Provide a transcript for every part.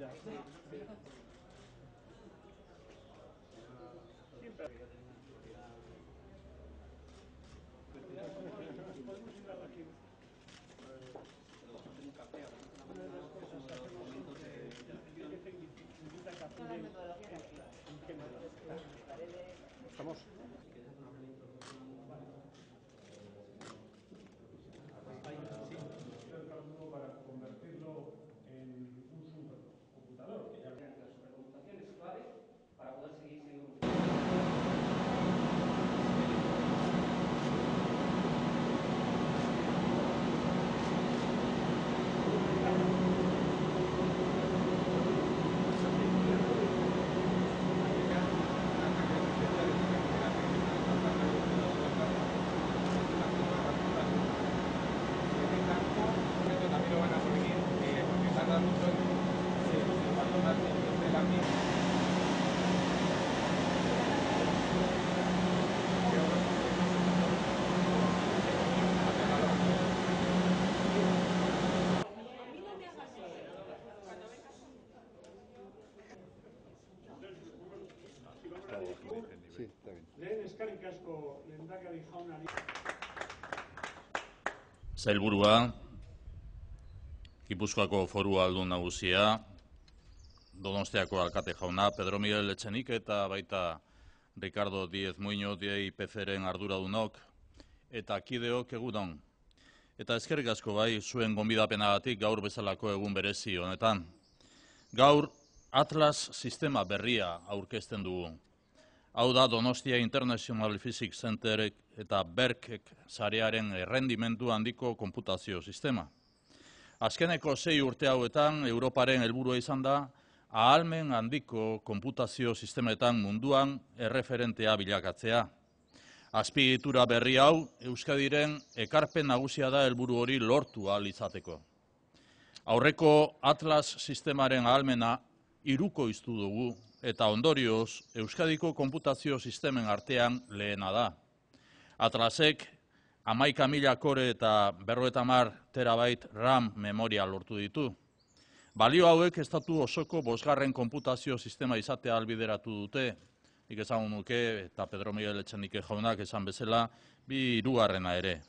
Siempre podemos ir aquí. Una de las cosas que hacemos es que para convertirlo en un supercomputador, que ya vean que la supercomputación es clave para poder seguir siendo un Sailburua, Gipuzkoako Foru Aldun Nagusia, Donostiako alkate jauna, Pedro Miguel Etxenike eta baita Ricardo Díez Muiño DIPC-ren arduradunok eta kideok egunon. Eta eskerrik asko bai zuen gonbidapenagatik gaur bezalako egun berezi honetan. Gaur Atlas Sistema berria aurkezten dugu. Hau da Donostia International Physics Center eta BERCek sarearen errendimendu handiko konputazio sistema. Azkeneko 6 urte hauetan Europaren helburua izan da ahalmen handiko konputazio sistemetan munduan erreferentea bilakatzea. Azpiegitura berri hau Euskadiren ekarpen nagusia da helburu hori lortu ahal izateko. Aurreko Atlas sistemaren ahalmena hirukoiztu dugu. Eta ondorioz, Euskadiko konputazio sistemen artean lehena da. Atlasek, 11.000 kore eta 50 terabait RAM memoria lortu ditu. Balio hauek estatu osoko 5. konputazio sistema izatea albideratu dute. Nik esan nuke, eta Pedro Miguel Etxenike jaunak esan bezala, 2.000 ere.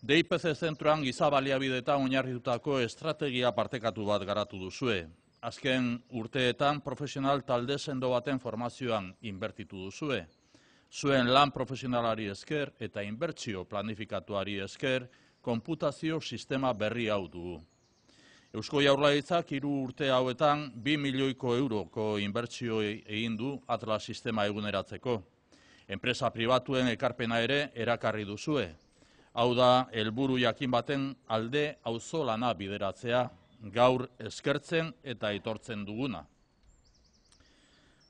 DIPC zentruan giza baliabide eta oinarritutako estrategia partekatu bat garatu duzue. Azken urteetan profesional talde sendo baten formazioan inbertitu duzue. Zuen lan profesionalari esker eta inbertsio planifikatuari esker konputazio sistema berri hau dugu. Eusko Jaurlaritzak 3 urte hauetan 2 milioiko euroko inbertsio egin du Atlas sistema eguneratzeko. Enpresa pribatuen ekarpena ere erakarri duzue. Hau da helburu jakin baten alde auzolana bideratzea. Gaur eskertzen eta aitortzen duguna.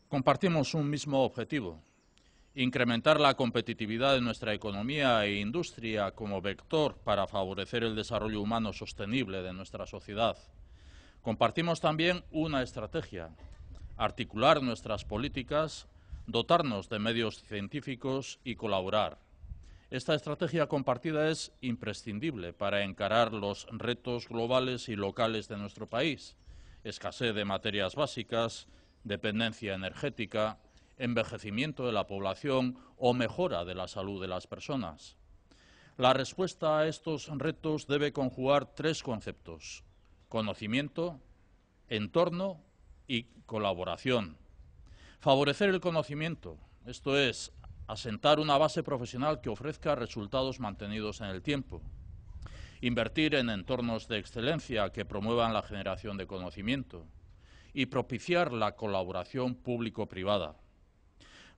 Compartimos un mismo objetivo, incrementar la competitividad de nuestra economía e industria como vector para favorecer el desarrollo humano sostenible de nuestra sociedad. Compartimos también una estrategia, articular nuestras políticas, dotarnos de medios científicos y colaborar. Esta estrategia compartida es imprescindible para encarar los retos globales y locales de nuestro país. Escasez de materias básicas, dependencia energética, envejecimiento de la población o mejora de la salud de las personas. La respuesta a estos retos debe conjugar 3 conceptos: conocimiento, entorno y colaboración. Favorecer el conocimiento, esto es, asentar una base profesional que ofrezca resultados mantenidos en el tiempo. Invertir en entornos de excelencia que promuevan la generación de conocimiento. Y propiciar la colaboración público-privada.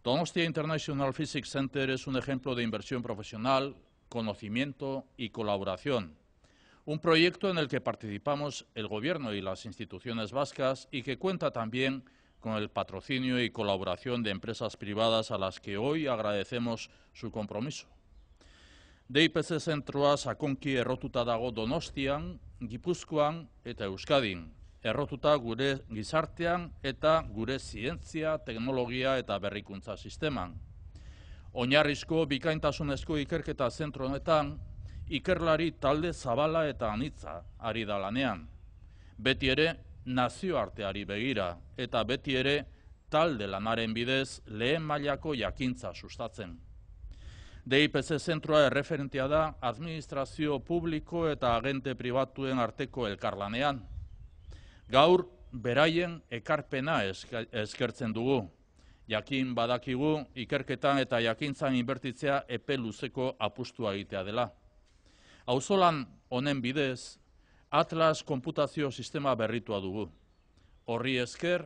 Donostia International Physics Center es un ejemplo de inversión profesional, conocimiento y colaboración. Un proyecto en el que participamos el Gobierno y las instituciones vascas y que cuenta también con el patrocinio y colaboración de empresas privadas a las que hoy agradecemos su compromiso. DIPC zentroa sakonki errotuta dago Donostian, Gipuzkoan eta Euskadin. Errotuta gure gizartean eta gure zientzia, teknologia eta berrikuntza sisteman. Oinarrizko bikaintasunezko ikerketa zentro honetan, ikerlari talde zabala eta anitza ari da lanean. Beti ere, nazioarteari begira, eta beti ere talde lanaren bidez lehen mailako jakintza sustatzen. DIPC zentroa erreferentea da administrazio publiko eta agente pribatuen arteko elkarlanean. Gaur, beraien ekarpena eskertzen dugu. Jakin badakigu ikerketan eta jakintzan inbertitzea epe luzeko apustua egitea dela. Auzolan honen bidez, Atlas konputazio sistema berritua dugu. Horri esker,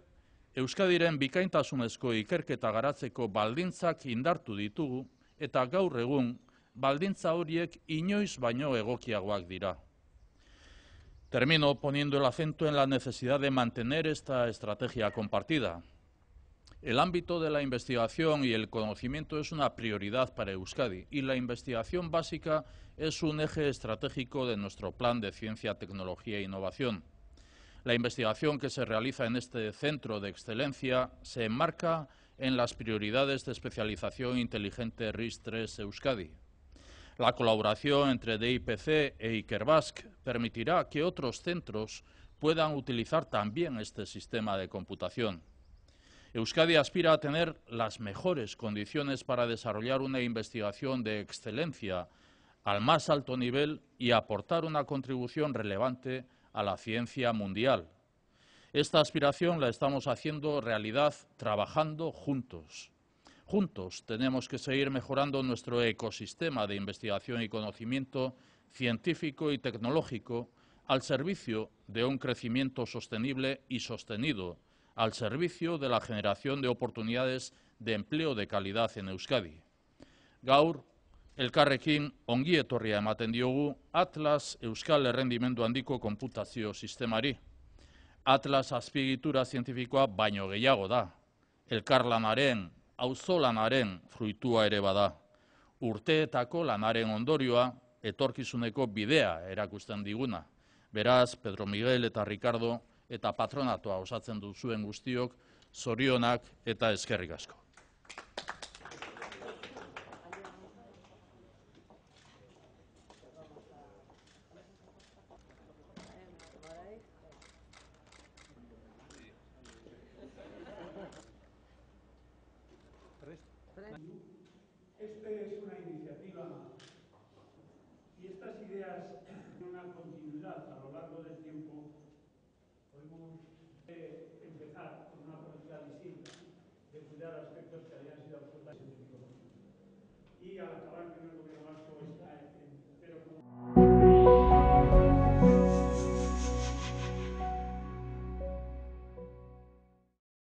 Euskadiren bikaintasunezko ikerketa garatzeko baldintzak indartu ditugu eta gaur egun baldintza horiek inoiz baino egokiagoak dira. Termino poniendo el acento en la necesidad de mantener esta estrategia compartida. El ámbito de la investigación y el conocimiento es una prioridad para Euskadi y la investigación básica es un eje estratégico de nuestro plan de ciencia, tecnología e innovación. La investigación que se realiza en este centro de excelencia se enmarca en las prioridades de especialización inteligente RIS-3 Euskadi. La colaboración entre DIPC e Ikerbasque permitirá que otros centros puedan utilizar también este sistema de computación. Euskadi aspira a tener las mejores condiciones para desarrollar una investigación de excelencia al más alto nivel y aportar una contribución relevante a la ciencia mundial. Esta aspiración la estamos haciendo realidad trabajando juntos. Juntos tenemos que seguir mejorando nuestro ecosistema de investigación y conocimiento científico y tecnológico al servicio de un crecimiento sostenible y sostenido, al servicio de la generación de oportunidades de empleo de calidad en Euskadi. Gaur, elkarrekin ongi etorria ematen diogu Atlas Euskal Errendimendu Handiko Konputazio Sistemari. Atlas azpiegitura zientifikoa baino gehiago da. Elkarlanaren, auzolanaren fruitua ere bada. Urteetako lanaren ondorioa etorkizuneko bidea erakusten diguna. Beraz, Pedro Miguel eta Ricardo eta patronatoa osatzen duzuen guztiok, zorionak eta eskerrik asko. Esta es una iniciativa y estas ideas tienen una continuidad a lo largo del tiempo. Podemos empezar con una política distinta de cuidar aspectos que habían sido absolutamente científicos. Y al acabar con el gobierno vasco,